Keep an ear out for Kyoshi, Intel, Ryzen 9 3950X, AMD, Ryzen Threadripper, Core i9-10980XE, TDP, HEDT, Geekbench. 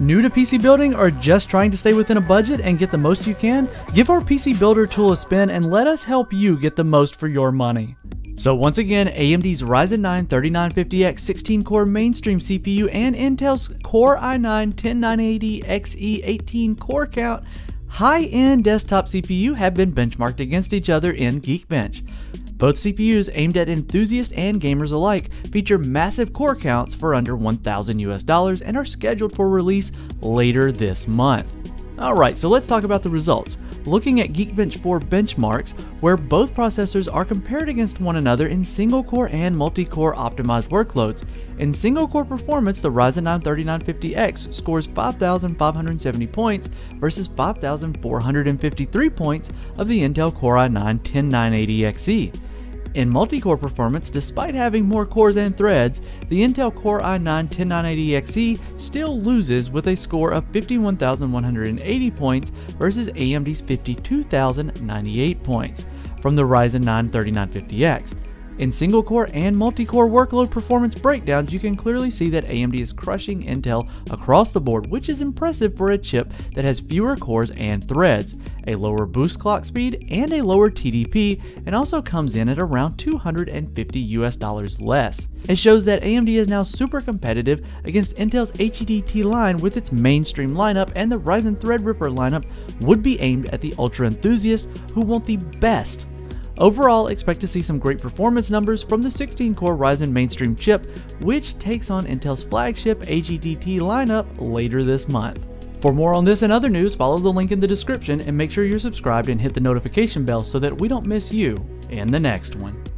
New to PC building or just trying to stay within a budget and get the most you can? Give our PC Builder tool a spin and let us help you get the most for your money. So once again, AMD's Ryzen 9 3950X 16-core mainstream CPU and Intel's Core i9-10980XE 18-core count high-end desktop CPU have been benchmarked against each other in Geekbench. Both CPUs, aimed at enthusiasts and gamers alike, feature massive core counts for under $1,000 and are scheduled for release later this month. Alright, so let's talk about the results. Looking at Geekbench 4 benchmarks, where both processors are compared against one another in single-core and multi-core optimized workloads. In single-core performance, the Ryzen 9 3950X scores 5,570 points versus 5,453 points of the Intel Core i9-10980XE. In multi-core performance, despite having more cores and threads, the Intel Core i9-10980XE still loses with a score of 51,180 points versus AMD's 52,098 points from the Ryzen 9 3950X. In single-core and multi-core workload performance breakdowns, you can clearly see that AMD is crushing Intel across the board, which is impressive for a chip that has fewer cores and threads, a lower boost clock speed, and a lower TDP, and also comes in at around $250 less. It shows that AMD is now super competitive against Intel's HEDT line with its mainstream lineup, and the Ryzen Threadripper lineup would be aimed at the ultra enthusiast who want the best. Overall, expect to see some great performance numbers from the 16-core Ryzen mainstream chip, which takes on Intel's flagship HEDT lineup later this month. For more on this and other news, follow the link in the description and make sure you're subscribed and hit the notification bell so that we don't miss you in the next one.